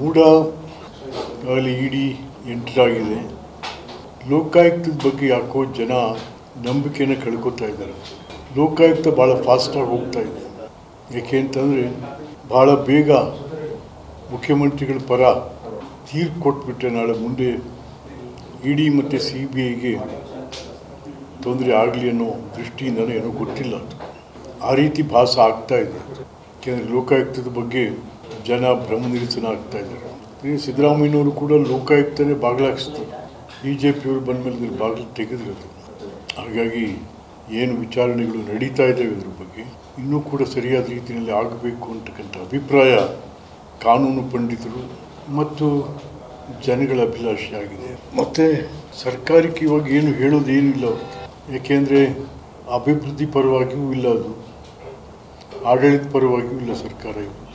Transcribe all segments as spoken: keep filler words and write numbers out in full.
ಮೂಡಾ ಆಗಲಿ ಇಡಿ ಎಂಟರ್ ಆಗಿದೆ. ಲೋಕಾಯುಕ್ತದ ಬಗ್ಗೆ ಯಾಕೋ ಜನ ನಂಬಿಕೆಯನ್ನು ಕಳ್ಕೊತಾ ಇದ್ದಾರೆ. ಲೋಕಾಯುಕ್ತ ಭಾಳ ಫಾಸ್ಟಾಗಿ ಹೋಗ್ತಾ ಇದೆ. ಏಕೆ ಅಂತಂದರೆ ಭಾಳ ಬೇಗ ಮುಖ್ಯಮಂತ್ರಿಗಳ ಪರ ತೀರ್ಪು ಕೊಟ್ಬಿಟ್ರೆ ನಾಳೆ ಮುಂದೆ ಇಡಿ ಮತ್ತು ಸಿ ಬಿ ಐಗೆ ತೊಂದರೆ ಆಗಲಿ ಅನ್ನೋ ದೃಷ್ಟಿಯಿಂದ ಏನೋ ಗೊತ್ತಿಲ್ಲ, ಆ ರೀತಿ ಭಾಸ ಆಗ್ತಾ ಇದೆ. ಯಾಕೆಂದರೆ ಲೋಕಾಯುಕ್ತದ ಬಗ್ಗೆ ಜನ ಭ್ರಮ ನಿರಸನ ಆಗ್ತಾ ಇದ್ದಾರೆ. ಸಿದ್ದರಾಮಯ್ಯನವರು ಕೂಡ ಲೋಕಾಯುಕ್ತನೇ ಬಾಗಿಲಾಗಿಸ್ತಾರೆ, ಬಿ ಜೆ ಪಿಯವರು ಬಂದಮೇಲೆ ಬಾಗಿಲು ತೆಗೆದ್ರು. ಹಾಗಾಗಿ ಏನು ವಿಚಾರಣೆಗಳು ನಡೀತಾ ಇದ್ದಾವೆ ಇದ್ರ ಬಗ್ಗೆ ಇನ್ನೂ ಕೂಡ ಸರಿಯಾದ ರೀತಿಯಲ್ಲಿ ಆಗಬೇಕು ಅಂತಕ್ಕಂಥ ಅಭಿಪ್ರಾಯ ಕಾನೂನು ಪಂಡಿತರು ಮತ್ತು ಜನಗಳ ಅಭಿಲಾಷೆಯಾಗಿದೆ. ಮತ್ತು ಸರ್ಕಾರಕ್ಕೆ ಇವಾಗ ಏನು ಹೇಳೋದೇನಿಲ್ಲ ಅವರು, ಏಕೆಂದರೆ ಅಭಿವೃದ್ಧಿ ಪರವಾಗಿಯೂ ಇಲ್ಲ, ಅದು ಆಡಳಿತ ಪರವಾಗಿಯೂ ಇಲ್ಲ. ಸರ್ಕಾರ ಇವಾಗ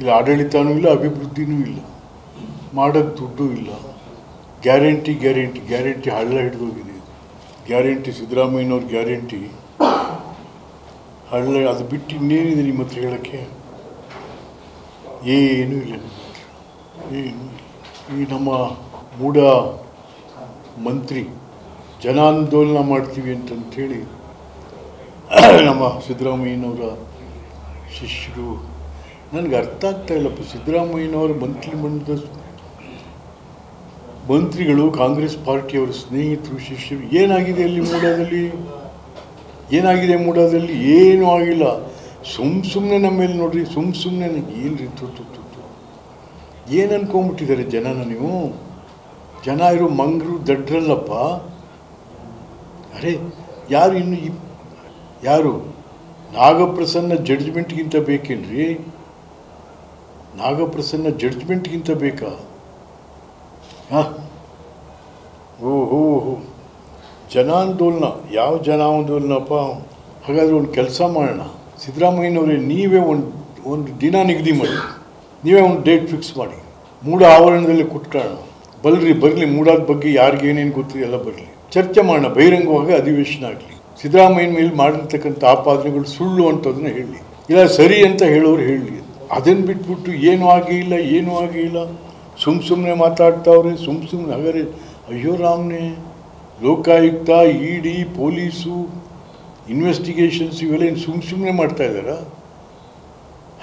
ಇಲ್ಲ, ಆಡಳಿತನೂ ಇಲ್ಲ, ಅಭಿವೃದ್ಧಿನೂ ಇಲ್ಲ, ಮಾಡೋಕ್ಕೆ ದುಡ್ಡು ಇಲ್ಲ. ಗ್ಯಾರಂಟಿ ಗ್ಯಾರಂಟಿ ಗ್ಯಾರಂಟಿ ಹಳ್ಳ ಹಿಡಿದೋಗಿದೆ. ಗ್ಯಾರಂಟಿ ಸಿದ್ದರಾಮಯ್ಯನವ್ರ ಗ್ಯಾರಂಟಿ ಹಳ್ಳ, ಅದು ಬಿಟ್ಟು ಇನ್ನೇನಿದೆ ನಿಮ್ಮ ಹತ್ರ ಹೇಳೋಕ್ಕೆ? ಏನೂ ಇಲ್ಲ ನಿಮ್ಮ ಹತ್ರ, ಏನು ಈ ನಮ್ಮ ಮೂಢ ಮಂತ್ರಿ ಜನಾಂದೋಲನ ಮಾಡ್ತೀವಿ ಅಂತಂಥೇಳಿ ನಮ್ಮ ಸಿದ್ದರಾಮಯ್ಯನವರ ಶಿಷ್ಯರು. ನನಗೆ ಅರ್ಥ ಆಗ್ತಾ ಇಲ್ಲಪ್ಪ, ಸಿದ್ದರಾಮಯ್ಯನವರ ಮಂತ್ರಿಮಂಡಲದ ಮಂತ್ರಿಗಳು ಕಾಂಗ್ರೆಸ್ ಪಾರ್ಟಿಯವರ ಸ್ನೇಹಿತರು ಶಿಷ್ಯರು. ಏನಾಗಿದೆ ಅಲ್ಲಿ ಮೂಡಾದಲ್ಲಿ? ಏನಾಗಿದೆ ಮೂಡಾದಲ್ಲಿ? ಏನೂ ಆಗಿಲ್ಲ. ಸುಮ್ ಸುಮ್ಮನೆ ನಮ್ಮ ಮೇಲೆ ನೋಡಿರಿ, ಸುಮ್ ಸುಮ್ಮನೆ ಏನು ರೀ ತುತ್ತು ತುತ್ತು ಏನು ಅಂದ್ಕೊಂಬಿಟ್ಟಿದ್ದಾರೆ ಜನನ. ನೀವು ಜನ ಇರೋ ಮಂಗರು ದಡ್ರಲ್ಲಪ್ಪ. ಅರೆ ಯಾರು ಇನ್ನು ಯಾರು ನಾಗಪ್ರಸನ್ನ ಜಡ್ಜ್ಮೆಂಟ್ಗಿಂತ ಬೇಕೇನ್ರಿ? ನಾಗಪ್ರಸನ್ನ ಜಡ್ಜ್ಮೆಂಟ್ಗಿಂತ ಬೇಕಾ? ಹಾಂ, ಓ ಹೋ ಹೋ ಜನಾಂದೋಲನ, ಯಾವ ಜನಾಂದೋಲನಪ್ಪ? ಹಾಗಾದರೆ ಒಂದು ಕೆಲಸ ಮಾಡೋಣ, ಸಿದ್ದರಾಮಯ್ಯನವರೇ ನೀವೇ ಒಂದು ಒಂದು ದಿನ ನಿಗದಿ ಮಾಡಿ, ನೀವೇ ಒಂದು ಡೇಟ್ ಫಿಕ್ಸ್ ಮಾಡಿ, ಮೂಡ ಆವರಣದಲ್ಲಿ ಕುತ್ಕೊಳ್ಳೋಣ. ಬಲ್ರಿ ಬರಲಿ, ಮೂಡಾದ ಬಗ್ಗೆ ಯಾರಿಗೆ ಏನೇನು ಗೊತ್ತಿದೆ ಎಲ್ಲ ಬರಲಿ, ಚರ್ಚೆ ಮಾಡೋಣ, ಬಹಿರಂಗವಾಗಿ ಅಧಿವೇಶನ ಆಗಲಿ. ಸಿದ್ದರಾಮಯ್ಯನ ಮೇಲೆ ಮಾಡಿರ್ತಕ್ಕಂಥ ಆಪಾದನೆಗಳು ಸುಳ್ಳು ಅಂತದನ್ನ ಹೇಳಿ, ಇಲ್ಲ ಸರಿ ಅಂತ ಹೇಳೋರು ಹೇಳಿ. ಅದನ್ನು ಬಿಟ್ಬಿಟ್ಟು ಏನೂ ಆಗಿಲ್ಲ, ಏನೂ ಆಗಿಲ್ಲ, ಸುಮ್ ಸುಮ್ಮನೆ ಮಾತಾಡ್ತಾವ್ರೆ, ಸುಮ್ ಸುಮ್ಮನೆ. ಹಾಗಾದ್ರೆ ಅಯ್ಯೋ ರಾಮ್ನೇ, Lokayukta, E D, police, investigations ಇವೆಲ್ಲ ಏನು ಸುಮ್ ಸುಮ್ಮನೆ ಮಾಡ್ತಾಯಿದ್ದಾರಾ?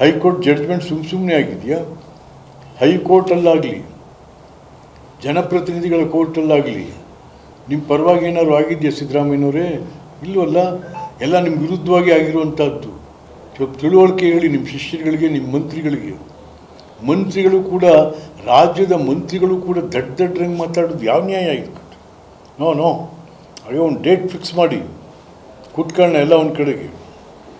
ಹೈಕೋರ್ಟ್ ಜಡ್ಜ್ಮೆಂಟ್ ಸುಮ್ ಸುಮ್ಮನೆ ಆಗಿದೆಯಾ? ಹೈಕೋರ್ಟಲ್ಲಾಗಲಿ, ಜನಪ್ರತಿನಿಧಿಗಳ ಕೋರ್ಟಲ್ಲಾಗಲಿ ನಿಮ್ಮ ಪರವಾಗಿ ಏನಾದ್ರು ಆಗಿದೆಯಾ ಸಿದ್ದರಾಮಯ್ಯನವರೇ? ಇಲ್ಲವಲ್ಲ, ಎಲ್ಲ ನಿಮ್ಮ ವಿರುದ್ಧವಾಗಿ ಆಗಿರುವಂಥದ್ದು. ಸ್ವಲ್ಪ ತಿಳುವಳಿಕೆ ಹೇಳಿ ನಿಮ್ಮ ಶಿಷ್ಯರುಗಳಿಗೆ, ನಿಮ್ಮ ಮಂತ್ರಿಗಳಿಗೆ. ಮಂತ್ರಿಗಳು ಕೂಡ, ರಾಜ್ಯದ ಮಂತ್ರಿಗಳು ಕೂಡ ದಡ್ ದಡ್ಡಂಗೆ ಮಾತಾಡೋದು ಯಾವ ನ್ಯಾಯ ಆಯಿತು? ನೋ ನೋ, ಅದೇ ಒಂದು ಡೇಟ್ ಫಿಕ್ಸ್ ಮಾಡಿ ಕುತ್ಕೊಳ್ಳೋಣ ಎಲ್ಲ ಒಂದು ಕಡೆಗೆ.